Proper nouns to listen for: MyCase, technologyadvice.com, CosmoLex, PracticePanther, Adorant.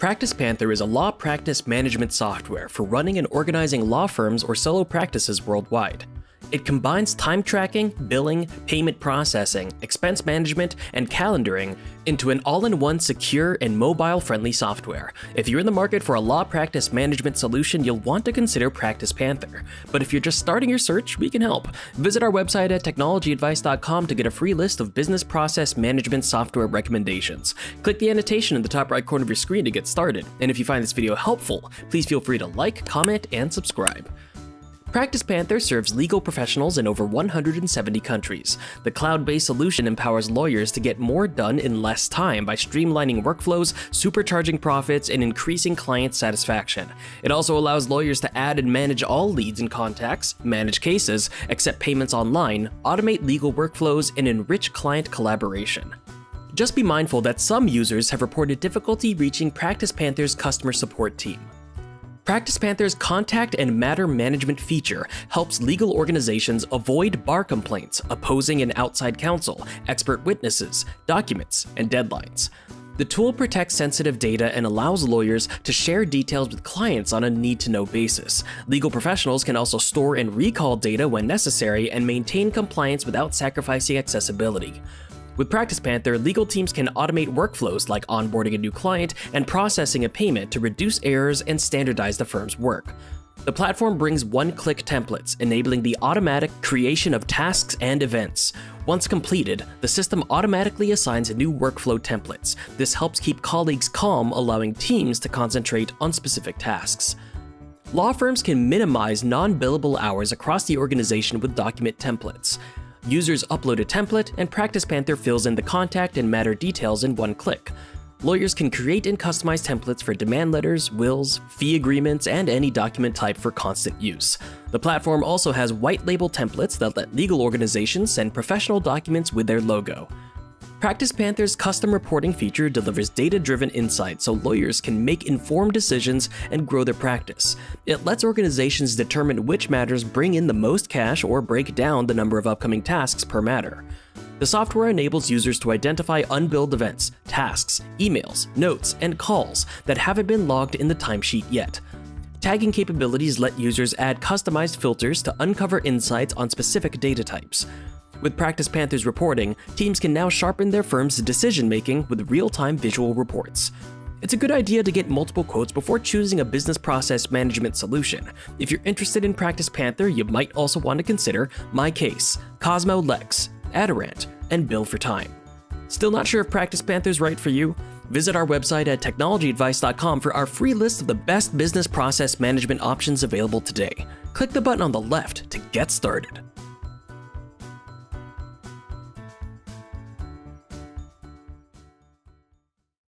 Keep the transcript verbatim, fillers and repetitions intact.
PracticePanther is a law practice management software for running and organizing law firms or solo practices worldwide. It combines time tracking, billing, payment processing, expense management, and calendaring into an all-in-one secure and mobile-friendly software. If you're in the market for a law practice management solution, you'll want to consider PracticePanther. But if you're just starting your search, we can help. Visit our website at technology advice dot com to get a free list of business process management software recommendations. Click the annotation in the top right corner of your screen to get started. And if you find this video helpful, please feel free to like, comment, and subscribe. PracticePanther serves legal professionals in over one hundred seventy countries. The cloud-based solution empowers lawyers to get more done in less time by streamlining workflows, supercharging profits, and increasing client satisfaction. It also allows lawyers to add and manage all leads and contacts, manage cases, accept payments online, automate legal workflows, and enrich client collaboration. Just be mindful that some users have reported difficulty reaching PracticePanther's customer support team. PracticePanther's contact and matter management feature helps legal organizations avoid bar complaints, opposing and outside counsel, expert witnesses, documents, and deadlines. The tool protects sensitive data and allows lawyers to share details with clients on a need-to-know basis. Legal professionals can also store and recall data when necessary and maintain compliance without sacrificing accessibility. With PracticePanther, legal teams can automate workflows like onboarding a new client and processing a payment to reduce errors and standardize the firm's work. The platform brings one-click templates, enabling the automatic creation of tasks and events. Once completed, the system automatically assigns new workflow templates. This helps keep colleagues calm, allowing teams to concentrate on specific tasks. Law firms can minimize non-billable hours across the organization with document templates. Users upload a template, and PracticePanther fills in the contact and matter details in one click. Lawyers can create and customize templates for demand letters, wills, fee agreements, and any document type for constant use. The platform also has white label templates that let legal organizations send professional documents with their logo. PracticePanther's custom reporting feature delivers data-driven insights so lawyers can make informed decisions and grow their practice. It lets organizations determine which matters bring in the most cash or break down the number of upcoming tasks per matter. The software enables users to identify unbilled events, tasks, emails, notes, and calls that haven't been logged in the timesheet yet. Tagging capabilities let users add customized filters to uncover insights on specific data types. With PracticePanther's reporting, teams can now sharpen their firm's decision-making with real-time visual reports. It's a good idea to get multiple quotes before choosing a business process management solution. If you're interested in PracticePanther, you might also want to consider MyCase, CosmoLex, Adorant, and Bill for Time. Still not sure if PracticePanther's right for you? Visit our website at technology advice dot com for our free list of the best business process management options available today. Click the button on the left to get started.